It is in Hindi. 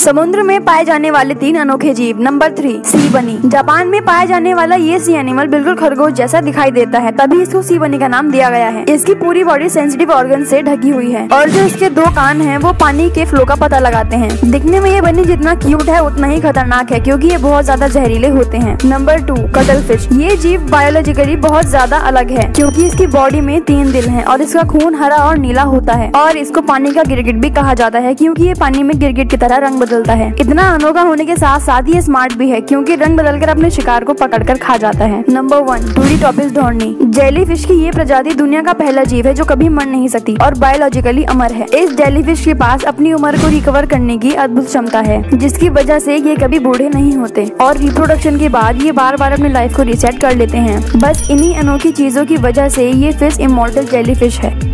समुद्र में पाए जाने वाले 3 अनोखे जीव। नंबर 3, सी बनी। जापान में पाया जाने वाला ये सी एनिमल बिल्कुल खरगोश जैसा दिखाई देता है, तभी इसको सी बनी का नाम दिया गया है। इसकी पूरी बॉडी सेंसिटिव ऑर्गन से ढकी हुई है और जो इसके 2 कान हैं वो पानी के फ्लो का पता लगाते हैं। दिखने में ये बनी जितना क्यूट है उतना ही खतरनाक है, क्योंकि ये बहुत ज्यादा जहरीले होते हैं। Number 2, cuttlefish. ये जीव बायोलॉजिकली बहुत ज्यादा अलग है, क्योंकि इसकी बॉडी में 3 दिल है और इसका खून हरा और नीला होता है और इसको पानी का गिरगिट भी कहा जाता है, क्योंकि ये पानी में गिरगिट की तरह रंग बदलता है। इतना अनोखा होने के साथ साथ ये स्मार्ट भी है, क्योंकि रंग बदलकर अपने शिकार को पकड़कर खा जाता है। Number 1, टूरीटॉपिस dohrnii. जेलीफिश की ये प्रजाति दुनिया का पहला जीव है जो कभी मर नहीं सकती और बायोलॉजिकली अमर है। इस जेलीफिश के पास अपनी उम्र को रिकवर करने की अद्भुत क्षमता है, जिसकी वजह से ये कभी बूढ़े नहीं होते और रिप्रोडक्शन के बाद ये बार बार अपनी लाइफ को रिसेट कर लेते हैं। बस इन्हीं अनोखी चीजों की वजह से ये फिश इमॉर्टल जेलीफिश है।